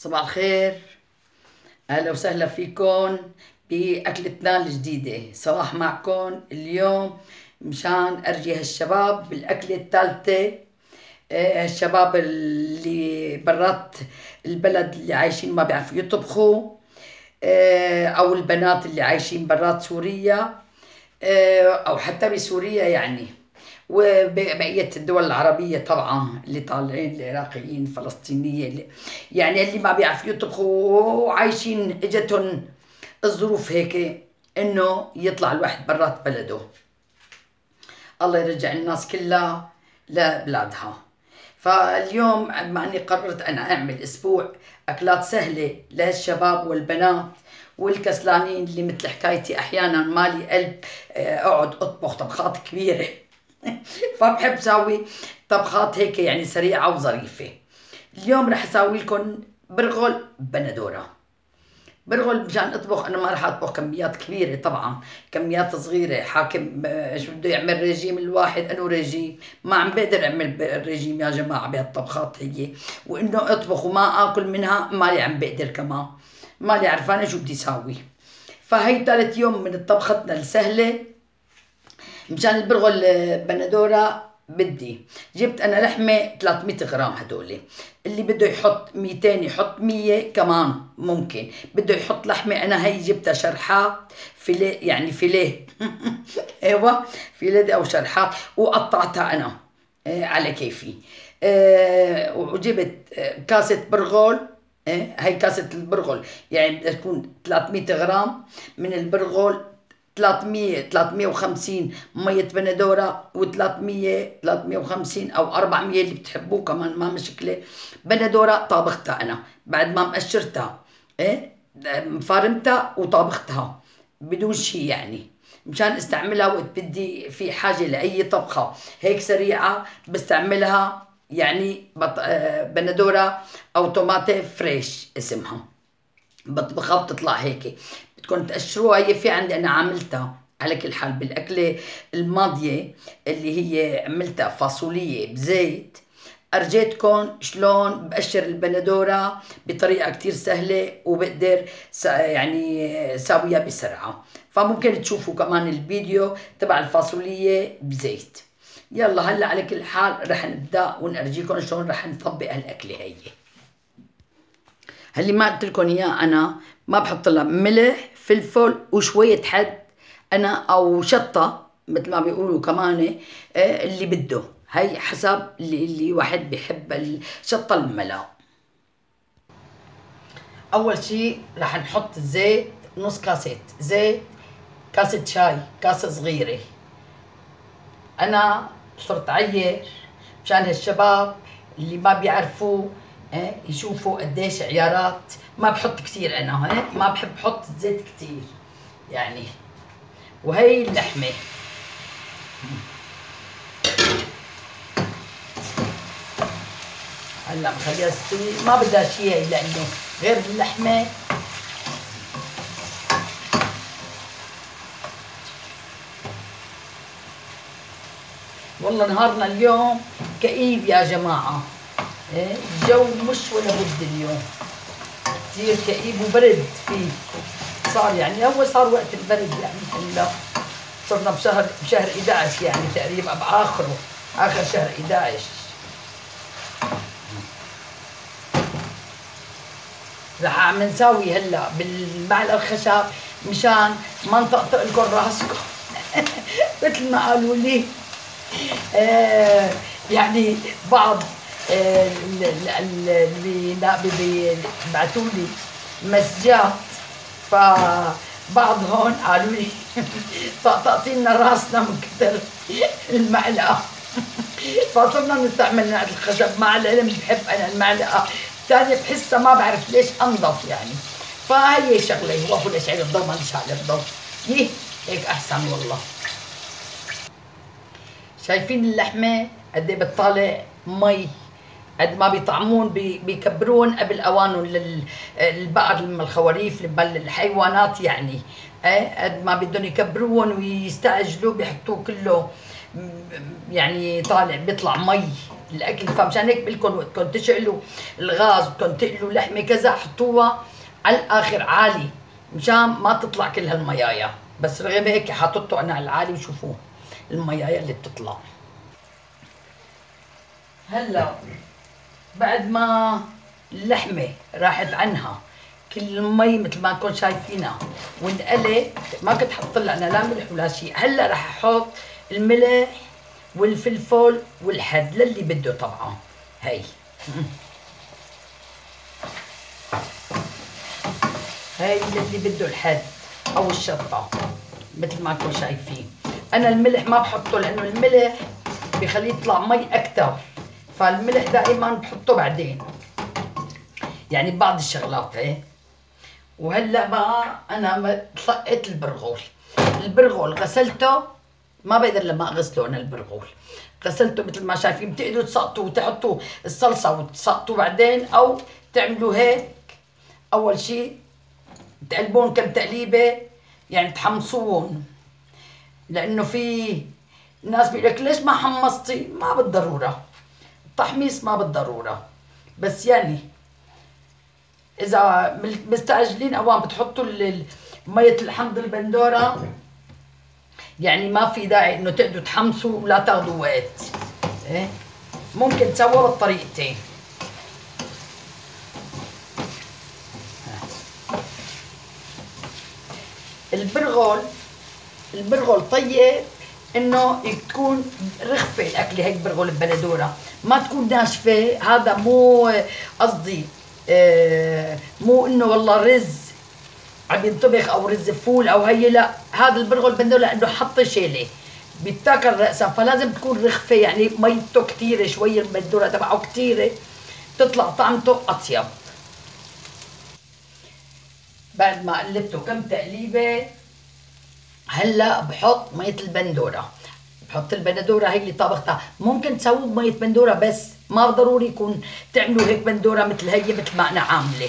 صباح الخير، اهلا وسهلا فيكم باكلتنا الجديده. صباح معكم اليوم مشان ارجي هالشباب بالاكله الثالثه. الشباب اللي برات البلد اللي عايشين ما بيعرفوا يطبخوا، او البنات اللي عايشين برات سوريا او حتى بسوريا يعني، وبقية الدول العربية طبعا اللي طالعين، العراقيين، الفلسطينية، يعني اللي ما بيعرفوا يطبخوا وعايشين اجتهم الظروف هيك انه يطلع الواحد برات بلده. الله يرجع الناس كلها لبلادها. فاليوم مع اني قررت انا اعمل اسبوع اكلات سهلة للشباب والبنات والكسلانين اللي مثل حكايتي احيانا مالي قلب اقعد اطبخ طبخات كبيرة فبحب اسوي طبخات هيك يعني سريعه وظريفه. اليوم رح اسوي لكم برغل بندوره. برغل مشان اطبخ انا ما رح اطبخ كميات كبيره، طبعا كميات صغيره حاكم شو بده يعمل ريجيم الواحد. انه ريجيم ما عم بقدر اعمل ريجيم يا جماعه بهالطبخات هي، وانه اطبخ وما اكل منها مالي عم بقدر، كمان مالي عرفانه شو بدي اسوي. فهي ثالث يوم من طبختنا السهله مشان البرغل بندوره. بدي جبت انا لحمه 300 غرام، هدول اللي بده يحط 200 يحط 100 كمان ممكن، بده يحط لحمه انا هي جبتها شرحات فيليه، يعني فيليه ايوه فيليه او شرحات، وقطعتها انا على كيفي. وجبت كاسه برغل، هي كاسه البرغل يعني بدها تكون 300 غرام من البرغل، 350 مية بندورة، و300 350 أو 400 اللي بتحبوه كمان ما مشكلة. بندورة طابختها أنا بعد ما مقشرتها، مفارمتها وطابختها بدون شي، يعني مشان استعملها وقت بدي في حاجة لأي طبخة هيك سريعة بستعملها، يعني بندورة أو طماطة فريش اسمها، بطبخها بتطلع هيك بتكون تقشروها. هي في عندي انا عاملتها على كل حال بالاكله الماضيه اللي هي عملتها فاصوليه بزيت، ارجيتكم شلون بقشر البندوره بطريقه كتير سهله وبقدر يعني ساويها بسرعه. فممكن تشوفوا كمان الفيديو تبع الفاصوليه بزيت. يلا هلا على كل حال رح نبدا ونرجيكم شلون رح نطبق هالاكله هي. هاللي ما قلت لكم اياه انا ما بحط لها ملح فلفل وشويه حد انا او شطه مثل ما بيقولوا كمان اللي بده، هي حسب اللي واحد بيحب الشطه الملا. اول شيء رح نحط الزيت، نص كاسه زيت، كاسه شاي، كاسه صغيره. انا صرت عير مشان هالشباب اللي ما بيعرفوا يشوفوا قديش عيارات. ما بحط كثير انا، ما بحب احط زيت كثير يعني. وهي اللحمه هلا بخليها تستوي، ما بدها شيء هي لانه غير اللحمه والله نهارنا اليوم كئيب يا جماعه. الجو مش ولا بد اليوم كثير كئيب وبرد فيه، صار يعني هو صار وقت البرد يعني، هلا صرنا بشهر 11 يعني تقريبا باخره، اخر شهر 11. رح عم نساوي هلا بالمعلقه الخشب مشان ما نطقطق لكم راسكم مثل ما قالوا لي يعني بعض اللي بعتوا لي مسجات، فبعض هون قالوا لي طقطقتي لنا راسنا من كثر المعلقه فصرنا نستعمل نعت الخشب. مع العلم بحب انا المعلقه الثانيه بحسها ما بعرف ليش انظف يعني، فهي شغله هو كلش على الضو ما ليش على الضو هيك احسن والله. شايفين اللحمه قد ايه بتطالع مي، قد ما بيطعمون بيكبرون قبل اوانهم للبقر لما الخواريف للحيوانات يعني، قد ما بدهم يكبرون ويستعجلوا بيحطوه كله يعني طالع، بيطلع مي الاكل. فمشان هيك بقول لكم بدكم تشعلوا الغاز، بدكم تقلوا لحمه كذا، حطوها على الاخر عالي مشان ما تطلع كل هالميايا. بس رغم هيك حاطته انا على العالي، وشوفوه الميايا اللي بتطلع. هلا بعد ما اللحمه راحت عنها كل المي مثل ما كنتم شايفينها وانقلت، ما كنت حط لها انا لا ملح ولا شيء. هلا راح احط الملح والفلفل والحد للي بده طبعا. هي هي للي بده الحد او الشطه مثل ما كنتم شايفين. انا الملح ما بحطه لانه الملح بخليه يطلع مي اكثر، فالملح دائما بحطه بعدين يعني بعض الشغلات. ايه وهلا بقى انا طلقت البرغل. البرغل غسلته، ما بقدر لما اغسله انا البرغل، غسلته مثل ما شايفين. بتقدروا تسقطوه وتحطوا الصلصه وتسقطوه بعدين، او تعملوا هيك اول شيء تقلبون كم تقليبه يعني تحمصوهم، لانه في ناس بيقول لك ليش ما حمصتي؟ ما بالضروره التحميص، ما بالضروره، بس يعني إذا مستعجلين أوان بتحطوا مية الحمض البندورة، يعني ما في داعي إنه تقعدوا تحمصوا ولا تاخذوا وقت. إيه ممكن تسووها بالطريقتين. البرغل طيب إنه تكون رخفة الأكلة، هيك برغل البندورة ما تكون ناشفة. هذا مو قصدي مو انه والله رز عم ينطبخ او رز فول او هي، لا، هذا البرغل بندورة لانه حط شيله بيتاكل راسا، فلازم تكون رخفه يعني ميته كثيره شويه، البندوره تبعه كثيره، بتطلع طعمته اطيب. بعد ما قلبته كم تقليبه، هلا بحط ميه البندوره. بحط البندوره هي اللي طابختها، ممكن تسووه بميه بندوره بس، ما ضروري يكون تعملوا هيك بندوره مثل هي مثل ما انا عامله.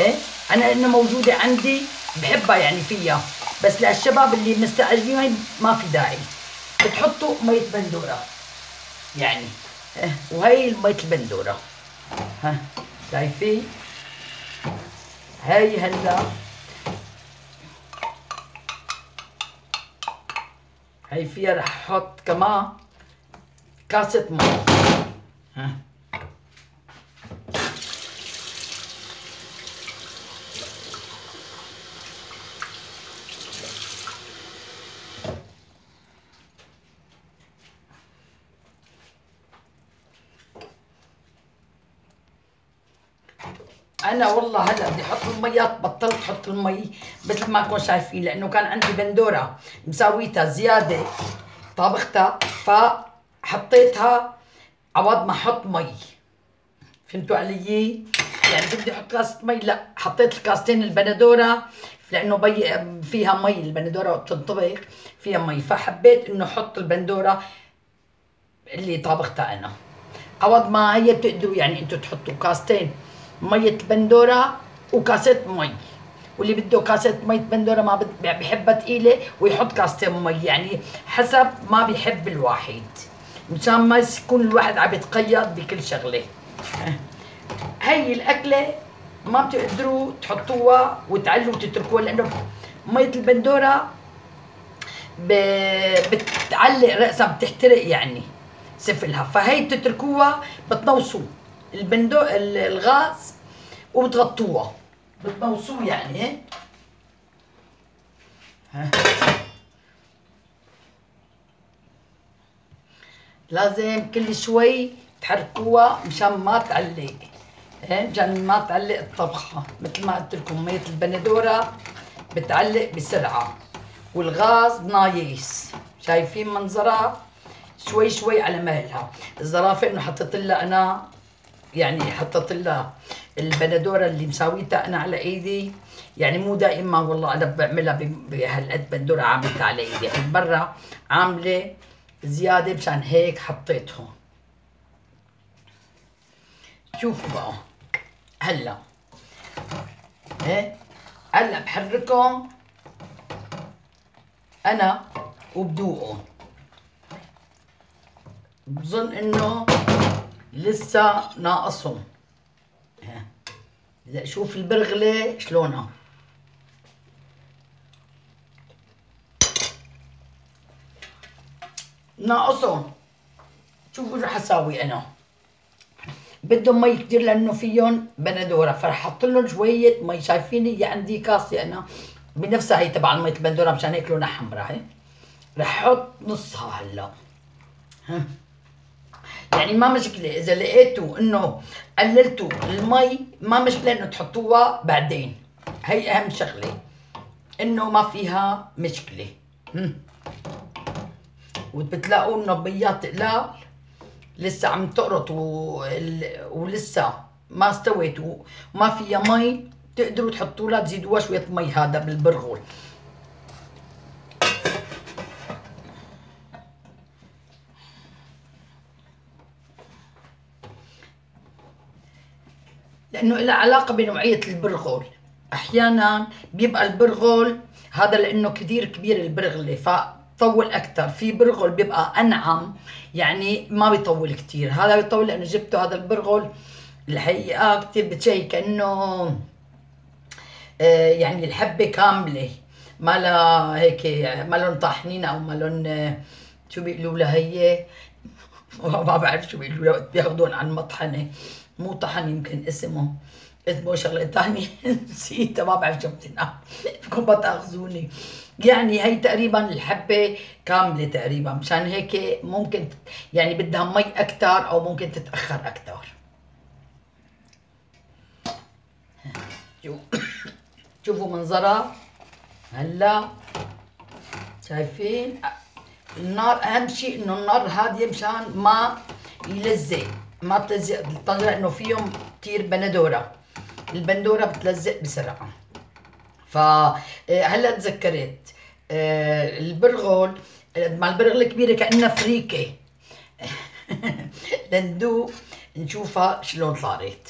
ايه انا انه موجوده عندي بحبها يعني فيها، بس للشباب اللي مستعجلين ما في داعي بتحطوا ميه بندوره يعني. إيه؟ وهي ميه البندوره، ها شايفين هي. هلا هي فيها رح احط كمان كاسه ماء. ها انا والله هلا بدي احط الميات، بطلت احط المي مثل ما كنتم شايفين، لانه كان عندي بندوره مساويتها زياده طابختها، فحطيتها عوض ما احط مي. فهمتوا علي؟ يعني بدي احط كاسه مي، لا حطيت الكاستين البندوره لانه فيها مي، البندوره بتنطبخ فيها مي، فحبيت انه احط البندوره اللي طابختها انا عوض ما هي. بتقدروا يعني انتم تحطوا كاستين مية بندورة وكاسة مي، واللي بده كاسة مية بندورة ما بحبها ثقيلة ويحط كاستين مي، يعني حسب ما بيحب الواحد مشان ما يكون الواحد عم يتقيد بكل شغلة. هي الأكلة ما بتقدروا تحطوها وتعلوا وتتركوها، لأنه مية البندورة بتعلق رأسها، بتحترق يعني سفلها، فهي بتتركوها بتنوصوا الغاز وبتغطوها بتنوصوه يعني. ها لازم كل شوي تحركوها مشان ما تعلق، مشان ما تعلق الطبخه. مثل ما قلت لكم ميه البندوره بتعلق بسرعه، والغاز نايس شايفين منظرها شوي شوي على مهلها. الزرافه انه حطيت لها انا يعني حطيت لها البندوره اللي مساويتها انا على ايدي، يعني مو دائما والله انا بعملها بهالقد بندوره عاملتها على ايدي، هالمره عامله زياده مشان هيك حطيتهم. شوفوا بقى هلا ايه، هلا بحركهم انا وبدوقهم. بظن انه لسه ناقصهم. ها بدي اشوف البرغله شلونها. ناقصهم. شوفوا شو حساوي انا. بدهم مي كتير لانه فيهم بندوره، فرح احط لهم شويه مي. شايفين هي عندي كاسه انا بنفسها، هي تبع مي البندوره مشان هيك لونها حمراء. هي رح احط نصها هلا. ها يعني ما مشكله اذا لقيتوا انه قللتوا المي، ما مشكله انه تحطوها بعدين. هي اهم شغله انه ما فيها مشكله. وبتلاقوا النبيات قلال لسه عم تقرط ولسه ما استوت وما فيها مي، تقدروا تحطوا لها تزيدوها شويه مي هذا بالبرغل. لانه لها علاقه بنوعيه البرغل، احيانا بيبقى البرغل هذا لانه كثير كبير البرغله فطول اكثر، في برغل بيبقى انعم يعني ما بيطول كثير، هذا بيطول لانه جبته هذا البرغل الحقيقه كثير بتشيك كانه يعني الحبه كامله، ما لها هيك ما لهم طحنين او ما لهم شو بيقولوا لها هي، ما بعرف شو بيقولوا لها بياخذون على المطحنه، مو طحن يمكن اسمه شغله ثانيه نسيتها ما بعرف شو بتنقال، بدكم بتاخذوني. يعني هي تقريبا الحبه كامله تقريبا، مشان هيك ممكن يعني بدها مي اكثر او ممكن تتاخر اكثر. شوفوا منظرها هلا، شايفين النار؟ اهم شيء انه النار هاديه مشان ما يلزق، ما بتلزق الطنجره لانه فيهم كثير بندوره، البندوره بتلزق بسرعه. فهلا تذكرت البرغل مع البرغله كبيره كانها فريكه. لندوق نشوفها شلون صارت.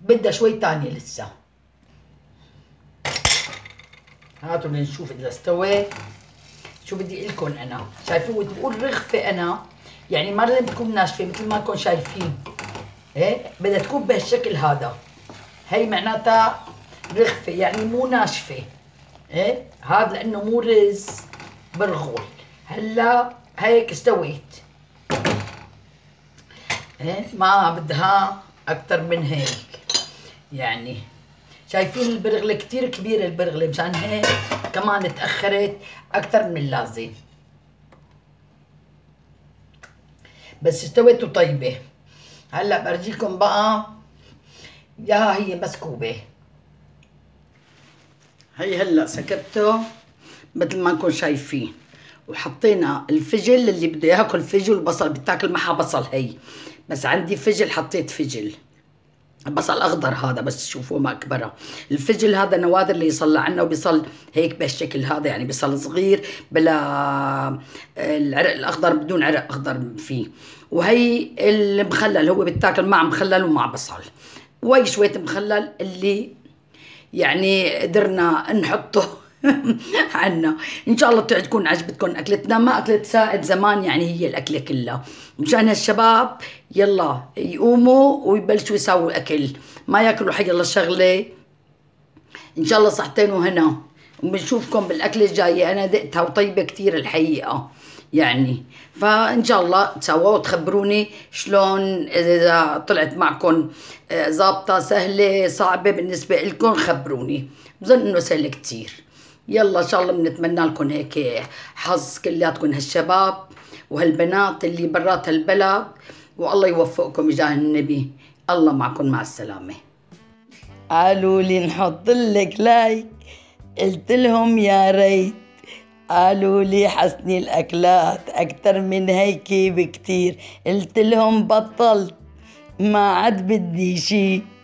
بدها شوي ثانيه لسه. هاتوا لنشوف اذا استوى. شو بدي اقول لكم انا، شايفين بقول رغفه انا، يعني ما لازم تكون ناشفه مثل ما انكم شايفين، ايه بدها تكون بهالشكل هذا. هي معناتها رغفه يعني مو ناشفه، ايه هذا لانه مو رز برغل. هلا هيك استويت، ايه ما بدها اكثر من هيك. يعني شايفين البرغله كثير كبيره البرغله، مشان هيك كمان تاخرت اكثر من اللازم، بس استوت وطيبه. هلا برجيكم بقى ياها هي مسكوبه. هي هلا سكبته مثل ما انكم شايفين، وحطينا الفجل، اللي بده ياكل فجل وبصل بتاكل معها بصل. هي بس عندي فجل، حطيت فجل بصل اخضر هذا، بس شوفوا ما كبره الفجل هذا، نوادر اللي يصلى عنه، وبيصل هيك بهالشكل هذا، يعني بيصل صغير بلا العرق الاخضر، بدون عرق اخضر فيه. وهي المخلل هو بيتاكل مع مخلل ومع بصل، وهي شويه مخلل اللي يعني قدرنا نحطه عنا. ان شاء الله تعجبكم، عجبتكم اكلتنا، ما اكلت ساعد زمان يعني هي الاكله كلها، مشان هالشباب يلا يقوموا ويبلشوا يساووا اكل، ما ياكلوا حي الله شغله. ان شاء الله صحتين وهنا، وبنشوفكم بالاكله الجايه. انا دقتها وطيبه كثير الحقيقه يعني، فان شاء الله تسووا وتخبروني شلون، اذا طلعت معكم ظابطه سهله صعبه بالنسبه لكم خبروني، بظن انه سهل كثير. يلا ان شاء الله بنتمنى لكم هيك حظ كلياتكم هالشباب وهالبنات اللي برات هالبلد، والله يوفقكم بجاه النبي. الله معكم، مع السلامه. قالوا لي نحط لك لايك، قلت لهم يا ريت، قالوا لي حسني الاكلات اكثر من هيك بكثير، قلت لهم بطلت ما عاد بدي شي.